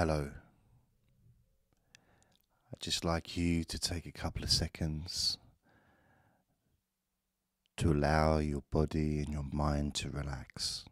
Hello. I'd just like you to take a couple of seconds to allow your body and your mind to relax.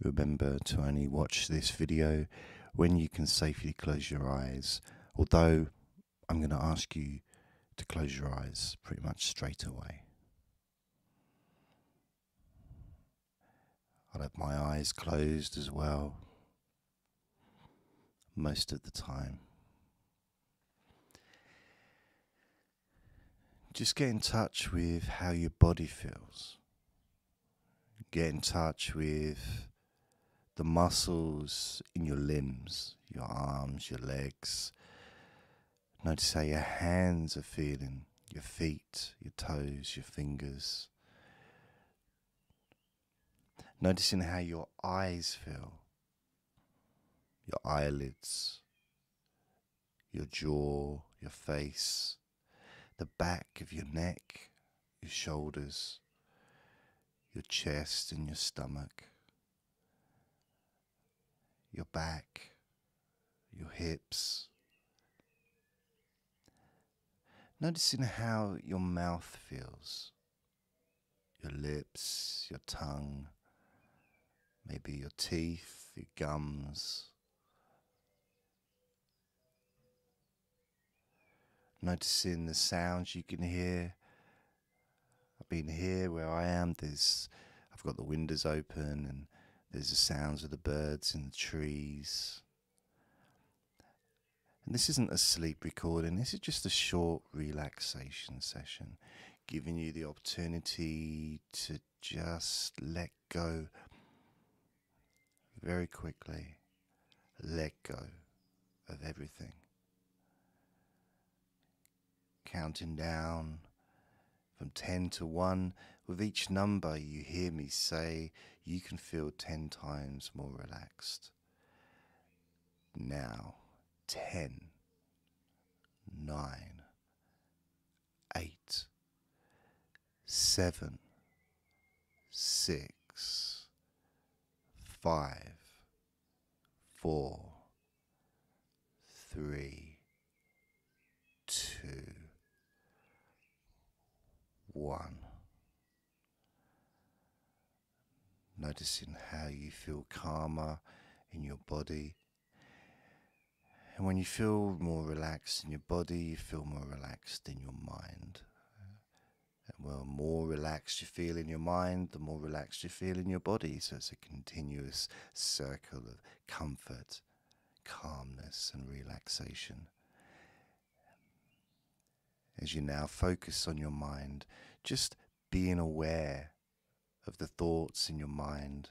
Remember to only watch this video when you can safely close your eyes, although I'm going to ask you to close your eyes pretty much straight away. I'll have my eyes closed as well, most of the time. Just get in touch with how your body feels. Get in touch with the muscles in your limbs, your arms, your legs. Notice how your hands are feeling, your feet, your toes, your fingers. Noticing how your eyes feel, your eyelids, your jaw, your face, the back of your neck, your shoulders, your chest and your stomach, your back, your hips. Noticing how your mouth feels, your lips, your tongue, maybe your teeth, your gums. Noticing the sounds you can hear. I've been here where I am. I've got the windows open and there's the sounds of the birds in the trees. And this isn't a sleep recording. This is just a short relaxation session, giving you the opportunity to just let go. Very quickly, let go of everything. Counting down from 10 to 1. With each number you hear me say, you can feel 10 times more relaxed. Now, 10, 9, 8, 7, 6, 5, 4, 3, 2, 1. Noticing how you feel calmer in your body. And when you feel more relaxed in your body, you feel more relaxed in your mind. And the more relaxed you feel in your mind, the more relaxed you feel in your body. So it's a continuous circle of comfort, calmness, and relaxation. As you now focus on your mind, just being aware of the thoughts in your mind,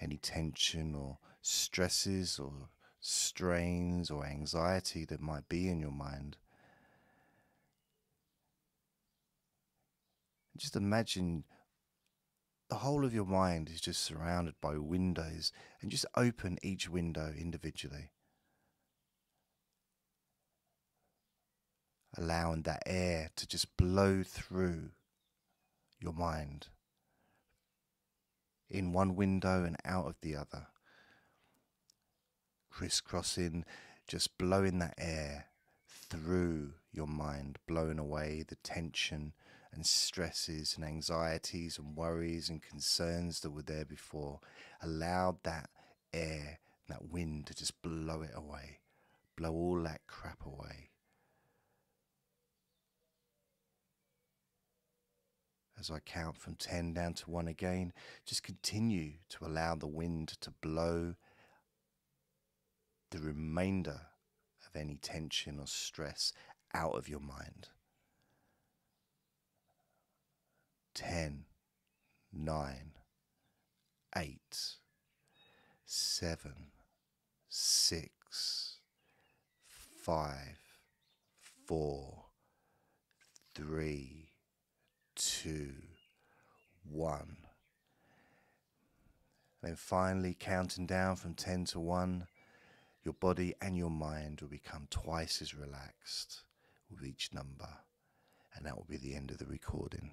any tension or stresses or strains or anxiety that might be in your mind. Just imagine the whole of your mind is just surrounded by windows, and just open each window individually. Allowing that air to just blow through your mind, in one window and out of the other. Crisscrossing, just blowing that air through your mind, blowing away the tension and stresses and anxieties and worries and concerns that were there before. Allow that air, that wind, to just blow it away. Blow all that crap away. As I count from 10 down to 1 again, just continue to allow the wind to blow the remainder of any tension or stress out of your mind. 10, 9, 8, 7, 6, 5, 4, 3, 2, 1. Then finally, counting down from 10 to 1, your body and your mind will become twice as relaxed with each number, and that will be the end of the recording.